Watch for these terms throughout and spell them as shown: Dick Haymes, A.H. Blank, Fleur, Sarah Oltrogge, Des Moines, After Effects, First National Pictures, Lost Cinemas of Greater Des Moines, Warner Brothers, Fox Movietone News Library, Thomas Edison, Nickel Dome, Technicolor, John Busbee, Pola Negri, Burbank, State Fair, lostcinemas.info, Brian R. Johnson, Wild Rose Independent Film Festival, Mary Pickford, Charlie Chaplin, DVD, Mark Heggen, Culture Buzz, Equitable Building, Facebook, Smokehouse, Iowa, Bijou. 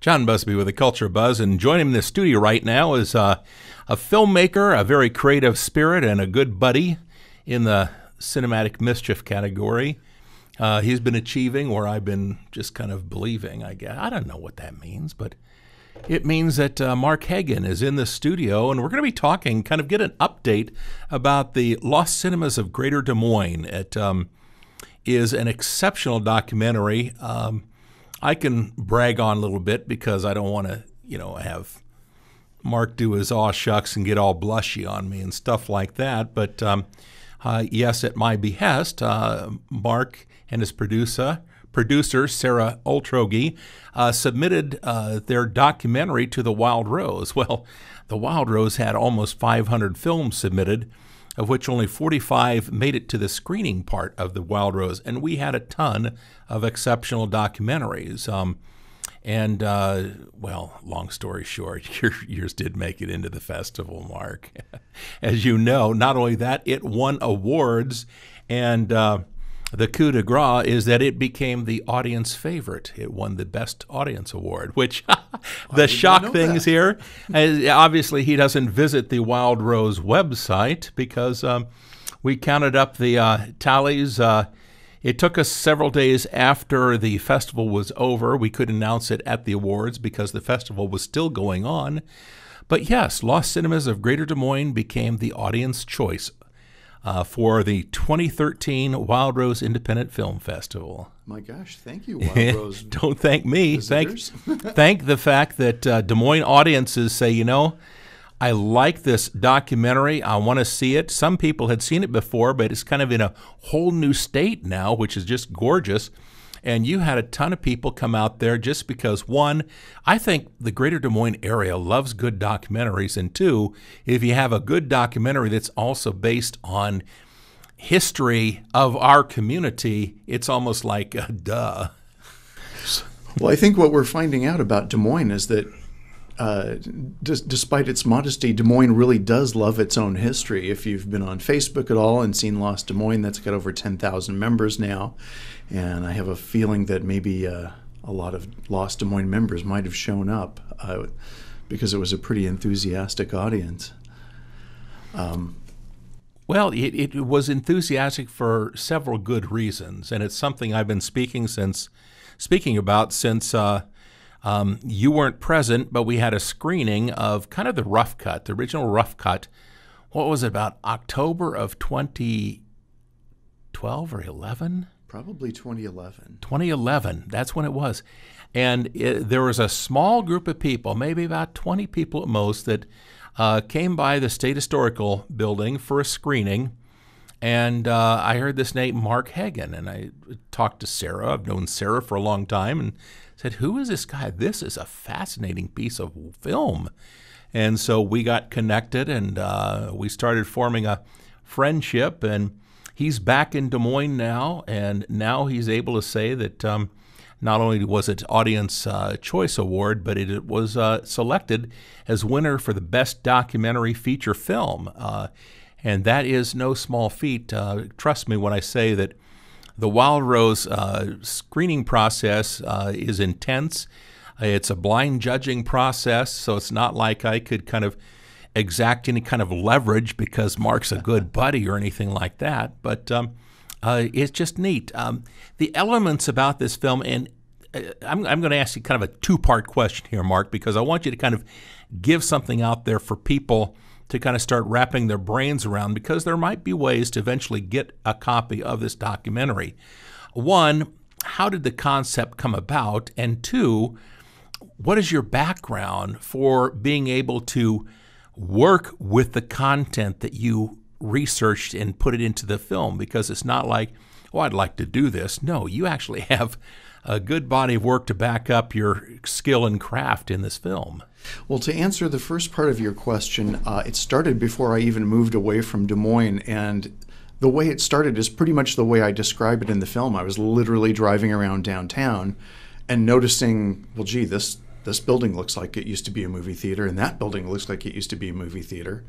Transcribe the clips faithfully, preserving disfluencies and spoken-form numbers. John Busbee with the Culture Buzz, and joining him in the studio right now is uh, a filmmaker, a very creative spirit, and a good buddy in the cinematic mischief category. Uh, he's been achieving where I've been just kind of believing, I guess. I don't know what that means, but it means that uh, Mark Heggen is in the studio, and we're going to be talking, kind of get an update about the Lost Cinemas of Greater Des Moines. It um, is an exceptional documentary. Um, I can brag on a little bit because I don't want to, you know, have Mark do his aw shucks and get all blushy on me and stuff like that. But um, uh, yes, at my behest, uh, Mark and his producer, producer Sarah Oltrogge, uh, submitted uh, their documentary to the Wild Rose. Well, the Wild Rose had almost five hundred films submitted, of which only forty-five made it to the screening part of the Wild Rose. And we had a ton of exceptional documentaries. Um, and, uh, well, long story short, your, yours did make it into the festival, Mark. As you know, not only that, it won awards. And uh, the coup de grace is that it became the audience favorite. It won the Best Audience Award, which the shock things that. Here. Uh, obviously, he doesn't visit the Wild Rose website because um, we counted up the uh, tallies. Uh, it took us several days after the festival was over. We could announce it at the awards because the festival was still going on. But yes, Lost Cinemas of Greater Des Moines became the audience choice Uh, for the twenty thirteen Wild Rose Independent Film Festival. My gosh, thank you, Wild Rose. Don't thank me. Visitors. Thank, thank the fact that uh, Des Moines audiences say, you know, I like this documentary. I want to see it. Some people had seen it before, but it's kind of in a whole new state now, which is just gorgeous. And you had a ton of people come out there just because, one, I think the Greater Des Moines area loves good documentaries, and two, if you have a good documentary that's also based on history of our community, it's almost like, uh, duh. Well, I think what we're finding out about Des Moines is that Uh, despite its modesty, Des Moines really does love its own history. If you've been on Facebook at all and seen Lost Des Moines, that's got over ten thousand members now. And I have a feeling that maybe uh, a lot of Lost Des Moines members might have shown up uh, because it was a pretty enthusiastic audience. Um, well, it, it was enthusiastic for several good reasons. And it's something I've been speaking since speaking about since... Uh, Um, you weren't present, but we had a screening of kind of the rough cut, the original rough cut. What was it, about October of twenty twelve or eleven? Probably twenty eleven. twenty eleven, that's when it was. And it, there was a small group of people, maybe about twenty people at most, that uh, came by the State Historical Building for a screening. And uh, I heard this name, Mark Heggen, and I talked to Sarah. I've known Sarah for a long time, and said, who is this guy? This is a fascinating piece of film. And so we got connected, and uh, we started forming a friendship, and he's back in Des Moines now, and now he's able to say that um, not only was it Audience uh, Choice Award, but it, it was uh, selected as winner for the Best Documentary Feature Film. Uh, and that is no small feat. Uh, trust me when I say that the Wild Rose uh, screening process uh, is intense. It's a blind judging process, so it's not like I could kind of exact any kind of leverage because Mark's a good buddy or anything like that. But um, uh, it's just neat. Um, the elements about this film, and I'm, I'm going to ask you kind of a two-part question here, Mark, because I want you to kind of give something out there for people to kind of start wrapping their brains around, because there might be ways to eventually get a copy of this documentary. One, how did the concept come about? And two, what is your background for being able to work with the content that you researched and put it into the film? Because it's not like, oh, I'd like to do this. No, you actually have a good body of work to back up your skill and craft in this film. Well, to answer the first part of your question, uh, it started before I even moved away from Des Moines, and the way it started is pretty much the way I describe it in the film. I was literally driving around downtown and noticing, well, gee, this, this building looks like it used to be a movie theater, and that building looks like it used to be a movie theater.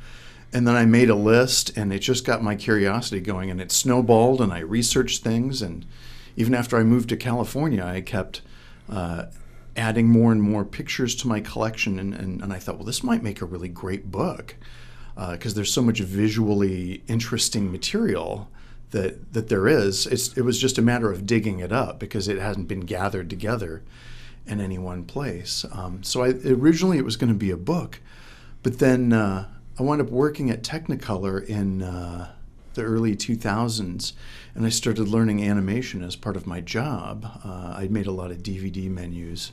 And then I made a list, and it just got my curiosity going, and it snowballed, and I researched things, and even after I moved to California, I kept uh, adding more and more pictures to my collection, and, and, and I thought, well, this might make a really great book, because uh, there's so much visually interesting material that that there is. It's, it was just a matter of digging it up because it hasn't been gathered together in any one place. Um, so I, originally it was going to be a book, but then uh, I wound up working at Technicolor in uh, the early two thousands, and I started learning animation as part of my job. Uh, I'd made a lot of D V D menus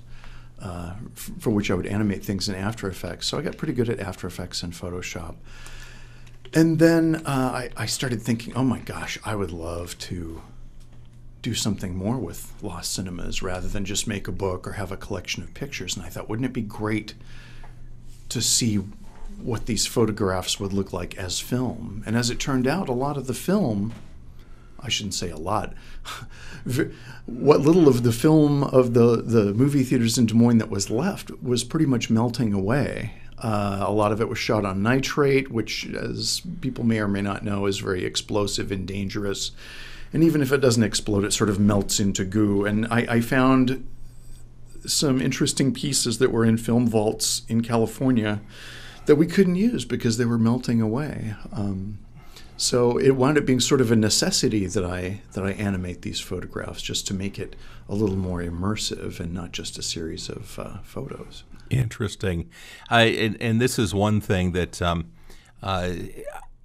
uh, f for which I would animate things in After Effects, so I got pretty good at After Effects and Photoshop. And then uh, I, I started thinking, oh my gosh, I would love to do something more with Lost Cinemas rather than just make a book or have a collection of pictures. And I thought, wouldn't it be great to see what these photographs would look like as film? And as it turned out, a lot of the film, I shouldn't say a lot, what little of the film of the, the movie theaters in Des Moines that was left was pretty much melting away. Uh, a lot of it was shot on nitrate, which, as people may or may not know, is very explosive and dangerous. And even if it doesn't explode, it sort of melts into goo. And I, I found some interesting pieces that were in film vaults in California that we couldn't use because they were melting away. Um, so it wound up being sort of a necessity that I, that I animate these photographs just to make it a little more immersive and not just a series of uh, photos. Interesting. I, and, and this is one thing that um, uh,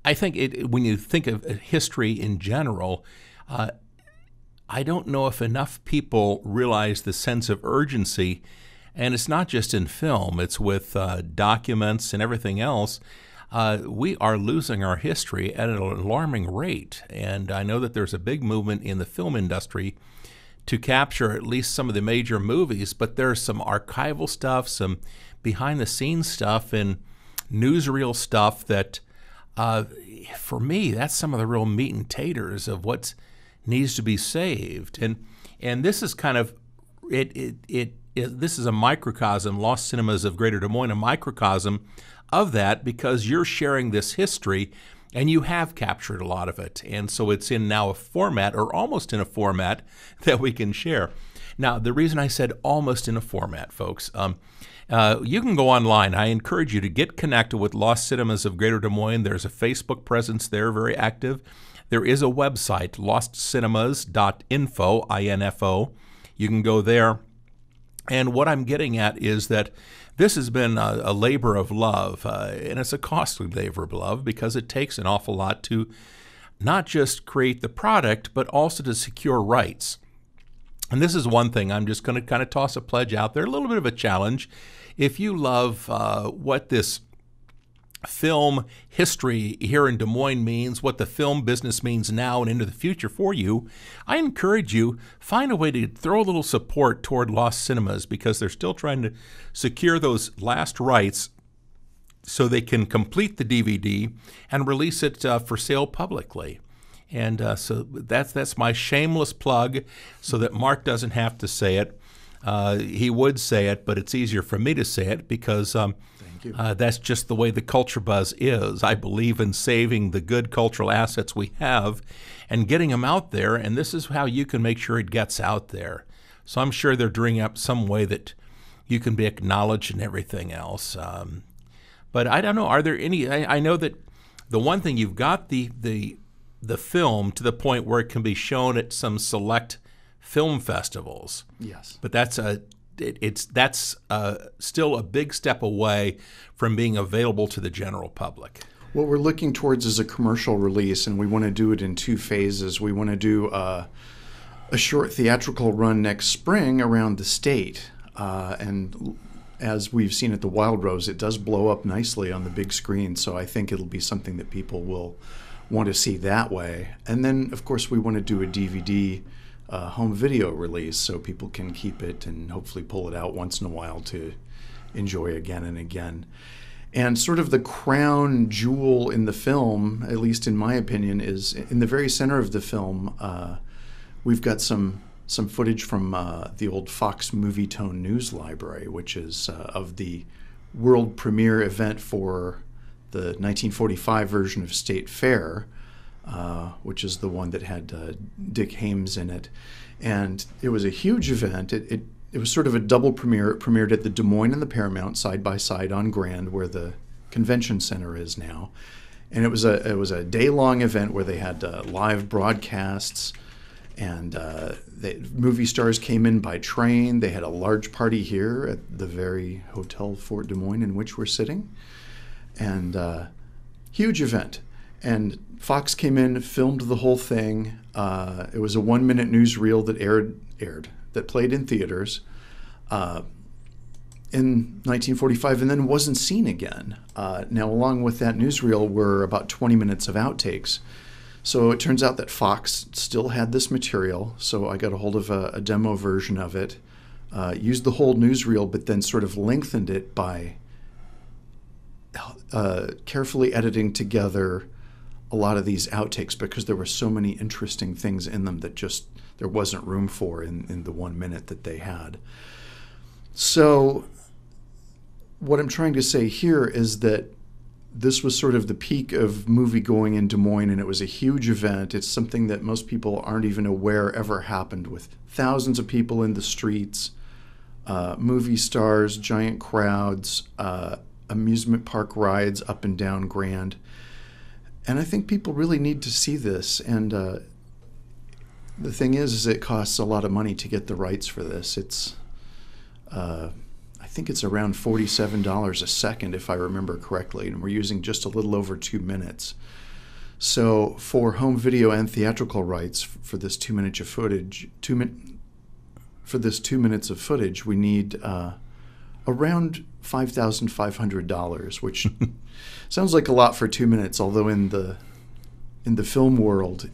I think it, when you think of history in general, uh, I don't know if enough people realize the sense of urgency. And it's not just in film. It's with uh, documents and everything else. Uh, we are losing our history at an alarming rate. And I know that there's a big movement in the film industry to capture at least some of the major movies, but there's some archival stuff, some behind-the-scenes stuff, and newsreel stuff that, uh, for me, that's some of the real meat and taters of what needs to be saved. And and this is kind of it. It it, it this is a microcosm. Lost Cinemas of Greater Des Moines, a microcosm of that, because you're sharing this history, and you have captured a lot of it. And so it's in now a format, or almost in a format, that we can share. Now, the reason I said almost in a format, folks, um, uh, you can go online. I encourage you to get connected with Lost Cinemas of Greater Des Moines. There's a Facebook presence there, very active. There is a website, lost cinemas dot info, I N F O. You can go there. And what I'm getting at is that this has been a, a labor of love, uh, and it's a costly labor of love because it takes an awful lot to not just create the product, but also to secure rights. And this is one thing I'm just going to kind of toss a pledge out there, a little bit of a challenge. If you love uh, what this film history here in Des Moines means, what the film business means now and into the future for you, I encourage you, find a way to throw a little support toward Lost Cinemas, because they're still trying to secure those last rights so they can complete the D V D and release it uh, for sale publicly. And uh, so that's, that's my shameless plug so that Mark doesn't have to say it. Uh, he would say it, but it's easier for me to say it because um, Uh, that's just the way the Culture Buzz is. I believe in saving the good cultural assets we have and getting them out there, and this is how you can make sure it gets out there. So I'm sure they're doing up some way that you can be acknowledged and everything else. Um, but I don't know, are there any, I, I know that the one thing, you've got the, the, the film to the point where it can be shown at some select film festivals. Yes. But that's a... It, it's that's uh, still a big step away from being available to the general public. What we're looking towards is a commercial release, and we want to do it in two phases. We want to do uh, a short theatrical run next spring around the state, uh, and as we've seen at the Wild Rose, it does blow up nicely on the big screen, so I think it'll be something that people will want to see that way. And then, of course, we want to do a D V D Uh, home video release so people can keep it and hopefully pull it out once in a while to enjoy again and again. And sort of the crown jewel in the film, at least in my opinion, is in the very center of the film. Uh, we've got some some footage from uh, the old Fox Movietone News Library, which is uh, of the world premiere event for the nineteen forty-five version of State Fair, Uh, which is the one that had uh, Dick Haymes in it. And it was a huge event. It, it it was sort of a double premiere. It premiered at the Des Moines and the Paramount side by side on Grand, where the convention center is now. And it was a it was a day-long event where they had uh, live broadcasts, and uh, they, movie stars came in by train. They had a large party here at the very Hotel Fort Des Moines in which we're sitting, and uh, huge event. And Fox came in, filmed the whole thing. Uh, it was a one-minute newsreel that aired aired that played in theaters uh, in nineteen forty-five, and then wasn't seen again. Uh, now, along with that newsreel were about twenty minutes of outtakes. So it turns out that Fox still had this material, so I got a hold of a, a demo version of it, uh, used the whole newsreel, but then sort of lengthened it by uh, carefully editing together a lot of these outtakes, because there were so many interesting things in them that just there wasn't room for in, in the one minute that they had. So what I'm trying to say here is that this was sort of the peak of movie going in Des Moines, and it was a huge event. It's something that most people aren't even aware ever happened, with thousands of people in the streets, uh, movie stars, giant crowds, uh, amusement park rides up and down Grand. And I think people really need to see this. And uh, the thing is, is it costs a lot of money to get the rights for this. It's, uh, I think it's around forty-seven dollars a second, if I remember correctly. And we're using just a little over two minutes. So for home video and theatrical rights for this two minutes of footage, two min for this two minutes of footage, we need uh, around five thousand five hundred dollars, which sounds like a lot for two minutes, although in the in the film world,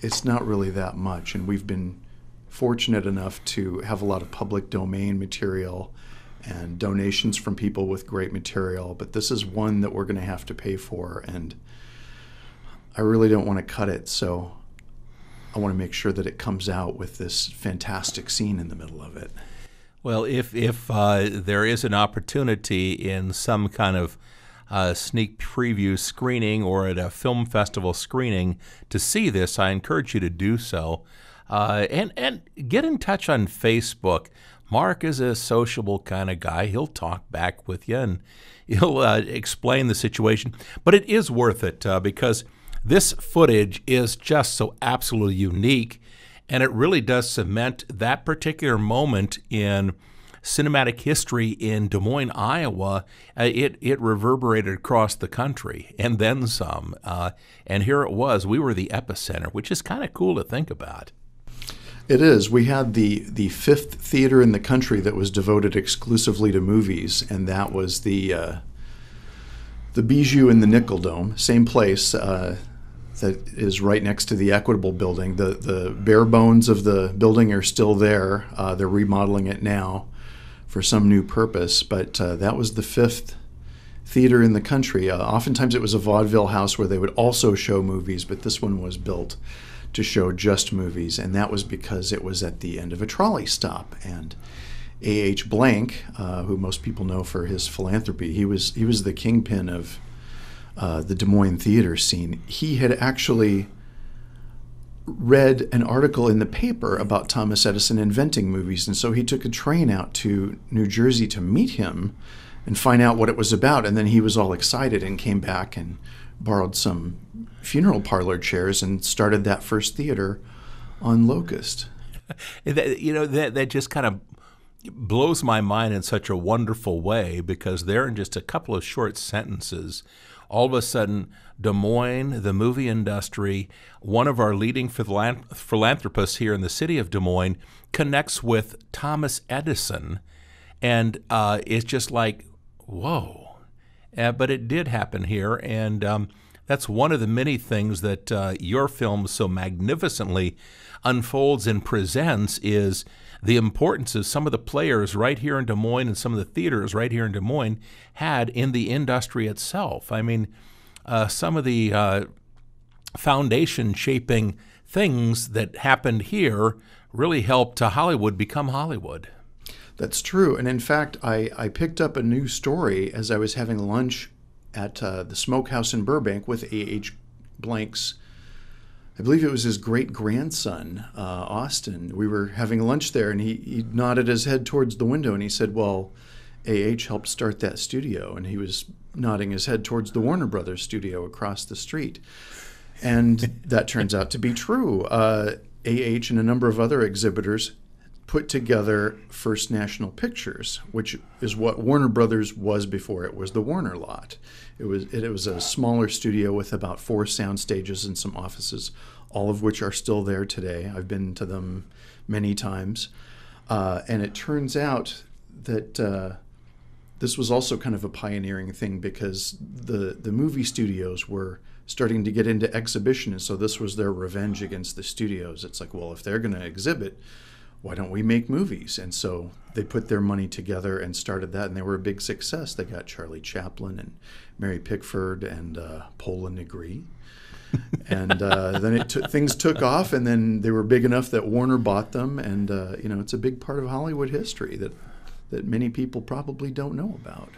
it's not really that much. And we've been fortunate enough to have a lot of public domain material and donations from people with great material, but this is one that we're going to have to pay for, and I really don't want to cut it, so I want to make sure that it comes out with this fantastic scene in the middle of it. Well, if, if uh, there is an opportunity in some kind of uh, sneak preview screening or at a film festival screening to see this, I encourage you to do so. Uh, and, and get in touch on Facebook. Mark is a sociable kind of guy. He'll talk back with you and he'll uh, explain the situation. But it is worth it uh, because this footage is just so absolutely unique. And it really does cement that particular moment in cinematic history in Des Moines, Iowa. Uh, it, it reverberated across the country and then some. Uh, and here it was. We were the epicenter, which is kind of cool to think about. It is. We had the, the fifth theater in the country that was devoted exclusively to movies, and that was the, uh, the Bijou and the Nickel Dome, same place. Uh, that is right next to the Equitable Building. The, the bare bones of the building are still there. Uh, they're remodeling it now for some new purpose, but uh, that was the fifth theater in the country. Uh, oftentimes it was a vaudeville house where they would also show movies, but this one was built to show just movies, and that was because it was at the end of a trolley stop. And A H Blank, uh, who most people know for his philanthropy, he was, he was the kingpin of Uh, the Des Moines theater scene. He had actually read an article in the paper about Thomas Edison inventing movies, and so he took a train out to New Jersey to meet him and find out what it was about, and then he was all excited and came back and borrowed some funeral parlor chairs and started that first theater on Locust. You know, that, that just kind of blows my mind in such a wonderful way, because there in just a couple of short sentences, all of a sudden, Des Moines, the movie industry, one of our leading philanthropists here in the city of Des Moines, connects with Thomas Edison. And uh, it's just like, whoa. Uh, but it did happen here. And um, that's one of the many things that uh, your film so magnificently unfolds and presents, is the importance of some of the players right here in Des Moines and some of the theaters right here in Des Moines had in the industry itself. I mean, uh, some of the uh, foundation-shaping things that happened here really helped to Hollywood become Hollywood. That's true. And in fact, I, I picked up a new story as I was having lunch at uh, the Smokehouse in Burbank with A H Blank's I believe it was his great-grandson, uh, Austin. We were having lunch there, and he, he nodded his head towards the window, and he said, well, A H helped start that studio, and he was nodding his head towards the Warner Brothers studio across the street. And that turns out to be true. Uh, A H and a number of other exhibitors put together First National Pictures, which is what Warner Brothers was before it was the Warner lot. It was it, it was a smaller studio with about four sound stages and some offices, all of which are still there today. I've been to them many times, uh, and it turns out that uh, this was also kind of a pioneering thing because the the movie studios were starting to get into exhibition, and so this was their revenge against the studios. It's like, well, if they're going to exhibit, why don't we make movies? And so they put their money together and started that, and they were a big success. They got Charlie Chaplin and Mary Pickford and uh, Pola Negri. And uh, then it t- things took off, and then they were big enough that Warner bought them. And, uh, you know, it's a big part of Hollywood history that, that many people probably don't know about.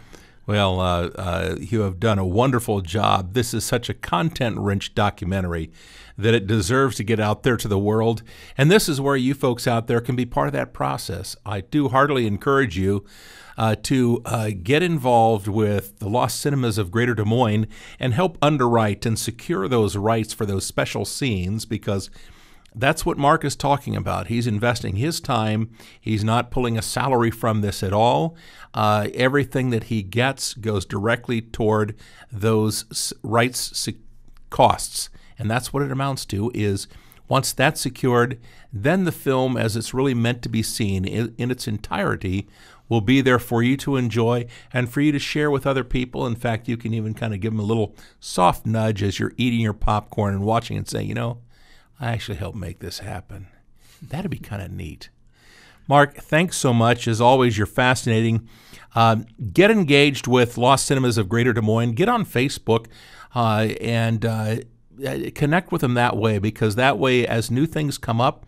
Well, uh, uh, you have done a wonderful job. This is such a content-rich documentary that it deserves to get out there to the world. And this is where you folks out there can be part of that process. I do heartily encourage you uh, to uh, get involved with the Lost Cinemas of Greater Des Moines and help underwrite and secure those rights for those special scenes, because that's what Mark is talking about. He's investing his time. He's not pulling a salary from this at all. Uh, everything that he gets goes directly toward those rights costs. And that's what it amounts to, is once that's secured, then the film, as it's really meant to be seen in, in its entirety, will be there for you to enjoy and for you to share with other people. In fact, you can even kind of give them a little soft nudge as you're eating your popcorn and watching and saying, you know, I actually helped make this happen. That'd be kind of neat. Mark, thanks so much. As always, you're fascinating. Uh, get engaged with Lost Cinemas of Greater Des Moines. Get on Facebook uh, and uh, connect with them that way, because that way, as new things come up,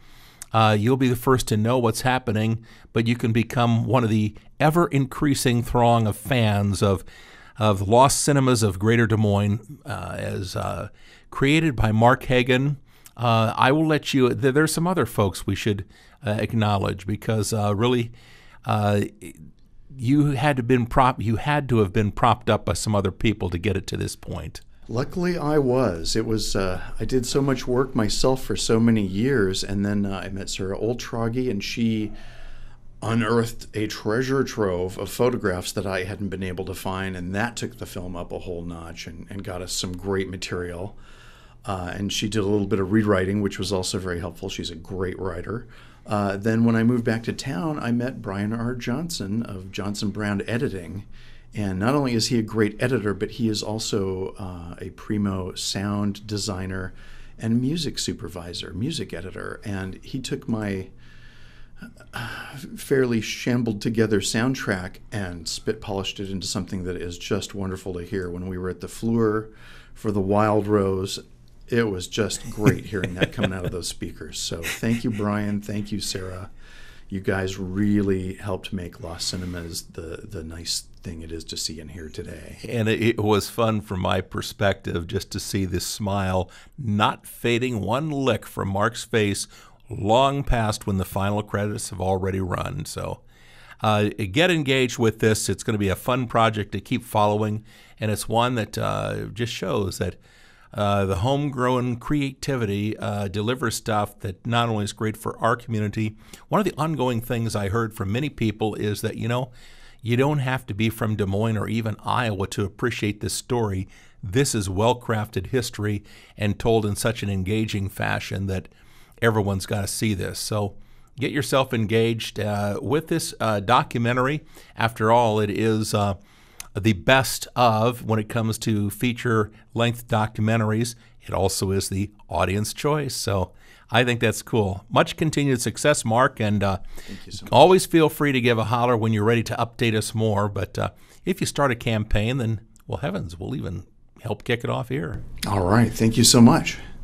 uh, you'll be the first to know what's happening, but you can become one of the ever-increasing throng of fans of of Lost Cinemas of Greater Des Moines, uh, as uh, created by Mark Heggen. Uh, I will let you, th- there's some other folks we should uh, acknowledge, because uh, really uh, you had to been prop, you had to have been propped up by some other people to get it to this point. Luckily I was. It was, uh, I did so much work myself for so many years, and then uh, I met Sarah Oltrogge, and she unearthed a treasure trove of photographs that I hadn't been able to find, and that took the film up a whole notch and, and got us some great material. Uh, and she did a little bit of rewriting, which was also very helpful. She's a great writer. Uh, then when I moved back to town, I met Brian R. Johnson of Johnson Brown Editing. And not only is he a great editor, but he is also uh, a primo sound designer and music supervisor, music editor. And he took my fairly shambled together soundtrack and spit polished it into something that is just wonderful to hear. When we were at the Fleur for the Wild Rose, it was just great hearing that coming out of those speakers. So thank you, Brian. Thank you, Sarah. You guys really helped make Lost Cinemas the, the nice thing it is to see and hear today. And it, it was fun from my perspective just to see this smile not fading one lick from Mark's face long past when the final credits have already run. So uh, get engaged with this. It's going to be a fun project to keep following, and it's one that uh, just shows that Uh, the homegrown creativity uh, delivers stuff that not only is great for our community. One of the ongoing things I heard from many people is that, you know, you don't have to be from Des Moines or even Iowa to appreciate this story. This is well-crafted history and told in such an engaging fashion that everyone's got to see this. So get yourself engaged uh, with this uh, documentary. After all, it is Uh, the best of when it comes to feature-length documentaries. It also is the audience choice, so I think that's cool. Much continued success, Mark, and uh, so always feel free to give a holler when you're ready to update us more, but uh, if you start a campaign, then, well, heavens, we'll even help kick it off here. All right. Thank you so much.